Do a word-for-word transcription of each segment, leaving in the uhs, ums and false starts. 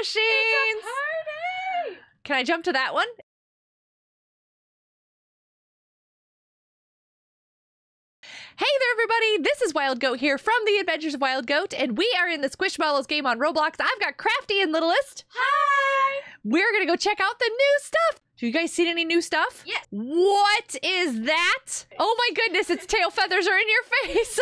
machines. It's a party. Can I jump to that one? Hey there, everybody! This is Wild Goat here from the Adventures of Wild Goat, and we are in the Squishmallows game on Roblox. I've got Crafty and Littlest. Hi! We're gonna go check out the new stuff. Do you guys see any new stuff? Yes. What is that? Oh my goodness, its tail feathers are in your face.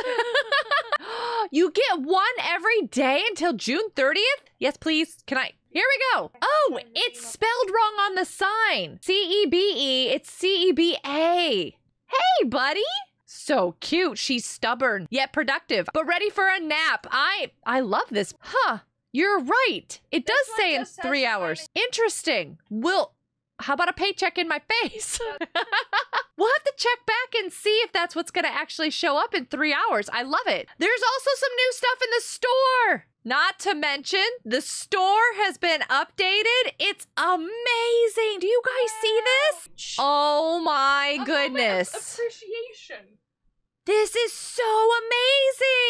You get one every day until June thirtieth? Yes, please. Can I? Here we go. Oh, it's spelled wrong on the sign. C E B E, it's C E B A. Hey, buddy. So cute. She's stubborn, yet productive, but ready for a nap. I I love this. Huh. You're right. It does say in three hours. Interesting. Well, how about a paycheck in my face? We'll have to check back and see if that's what's going to actually show up in three hours. I love it. There's also some new stuff in the store. Not to mention, the store has been updated. It's amazing. Do you guys see this? Oh my goodness. Appreciation. This is so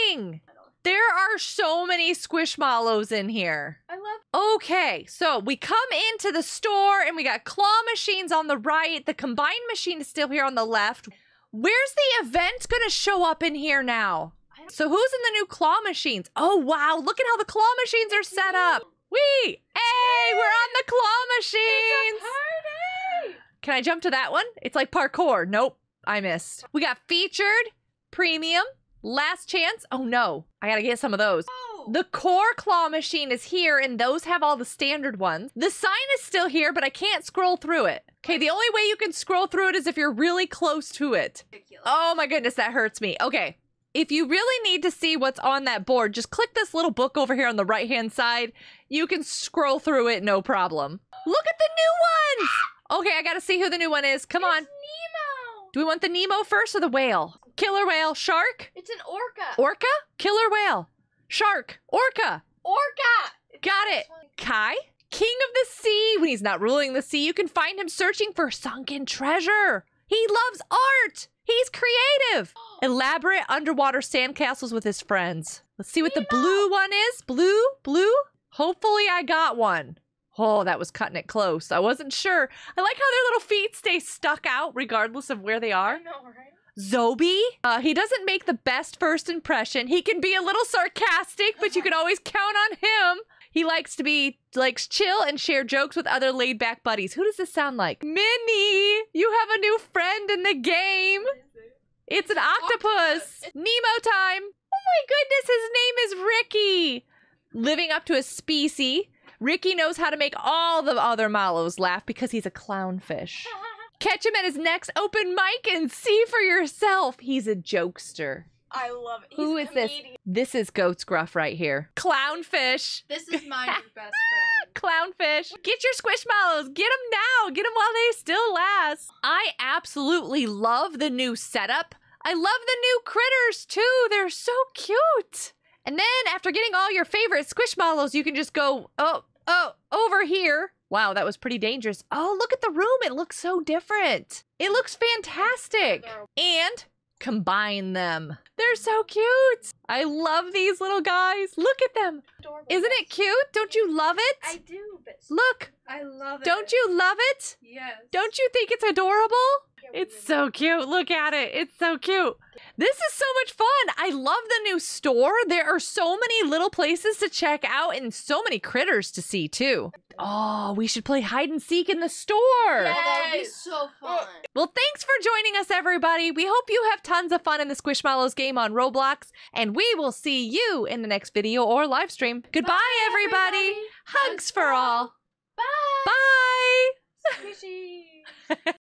amazing. There are so many Squishmallows in here. I love. Okay, so we come into the store and we got claw machines on the right. The combined machine is still here on the left. Where's the event going to show up in here now? So who's in the new claw machines? Oh, wow. Look at how the claw machines are set up. Whee! Hey, we're on the claw machines. It's a party. Can I jump to that one? It's like parkour. Nope, I missed. We got featured, premium, last chance. Oh, no. I got to get some of those. Oh. The core claw machine is here, and those have all the standard ones. The sign is still here, but I can't scroll through it. Okay, the only way you can scroll through it is if you're really close to it. Ridiculous. Oh, my goodness. That hurts me. Okay. If you really need to see what's on that board, just click this little book over here on the right-hand side. You can scroll through it, no problem. Look at the new ones! Okay, I gotta see who the new one is. Come it's on. Nemo! Do we want the Nemo first or the whale? Killer whale, shark? It's an orca. Orca? Killer whale. Shark. Orca. Orca! It's Got it. One. Kai? King of the sea. When he's not ruling the sea, you can find him searching for sunken treasure. He loves art. He's creative. Elaborate underwater sandcastles with his friends. Let's see what Nemo. The blue one is. Blue, blue. Hopefully I got one. Oh, that was cutting it close. I wasn't sure. I like how their little feet stay stuck out regardless of where they are. I know, right? Zobie. Uh, he doesn't make the best first impression. He can be a little sarcastic, but you can always count on him. He likes to be, likes chill and share jokes with other laid back buddies. Who does this sound like? Minnie, you have a new friend in the game. It's an octopus. Nemo time. Oh my goodness, his name is Ricky. Living up to his species, Ricky knows how to make all the other mallows laugh because he's a clownfish. Catch him at his next open mic and see for yourself. He's a jokester. I love it. He's Who is this? This is Goat's Gruff right here. Clownfish. This is my new best friend. Clownfish. Get your Squishmallows. Get them now. Get them while they still last. I absolutely love the new setup. I love the new critters, too. They're so cute. And then after getting all your favorite Squishmallows, you can just go, oh, oh, over here. Wow, that was pretty dangerous. Oh, look at the room. It looks so different. It looks fantastic. And combine them. They're so cute. I love these little guys. Look at them. Adorable. Isn't it cute? Don't you love it? I do. But look. I love it. Don't you love it? Yes. Don't you think it's adorable? It's so cute. Look at it. It's so cute. This is so much fun. I love the new store. There are so many little places to check out and so many critters to see too. Oh, we should play hide and seek in the store. Yes. Oh, that would be so fun. Well, thanks for joining us, everybody. We hope you have tons of fun in the Squishmallows game on Roblox, and we will see you in the next video or live stream. Goodbye, Bye, everybody. everybody. Hugs for all. Bye. Bye. Squishy.